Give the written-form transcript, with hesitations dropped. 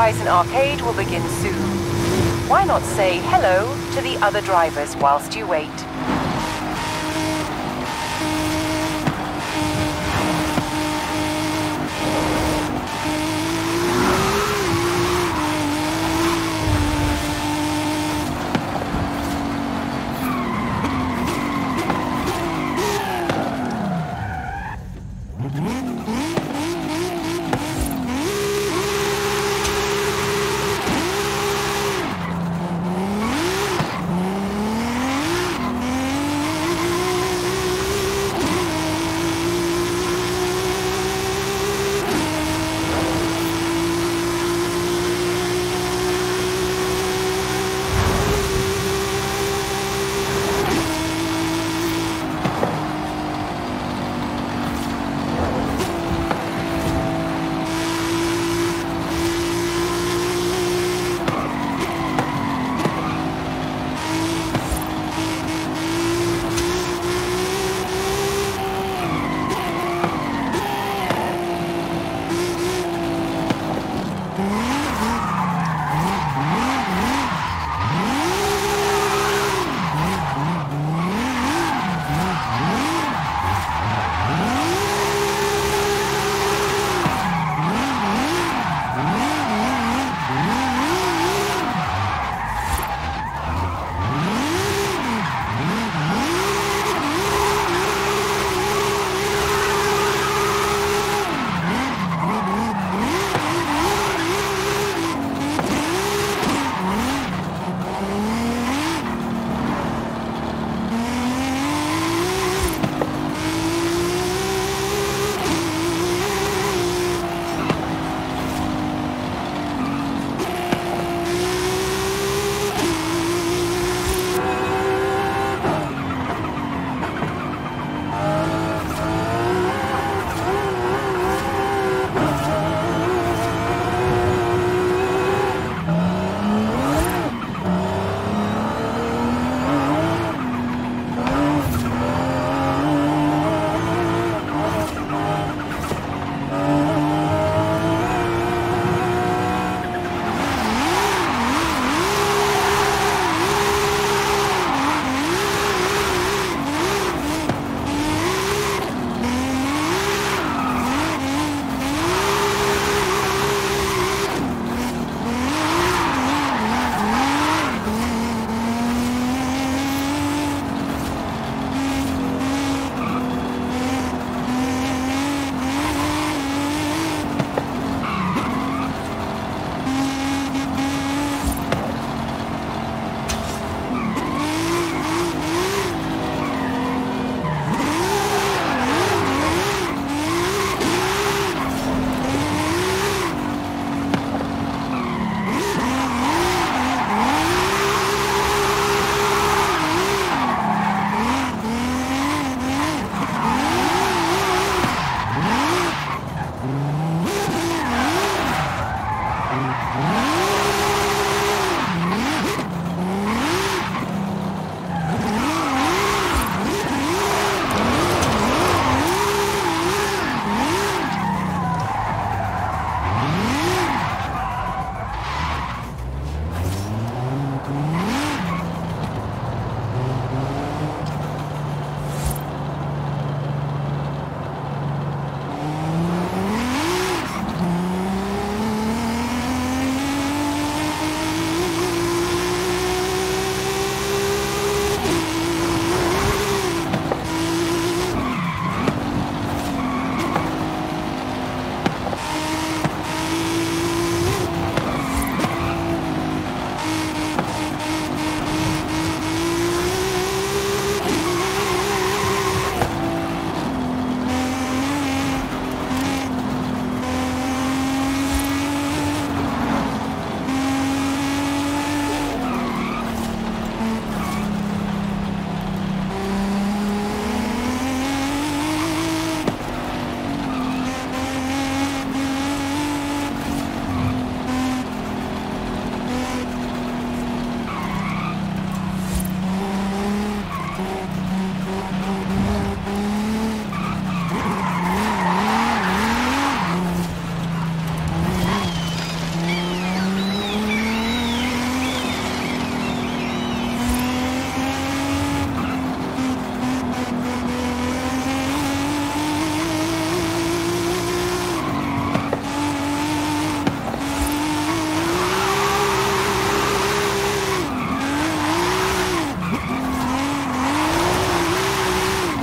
Horizon Arcade will begin soon. Why not say hello to the other drivers whilst you wait?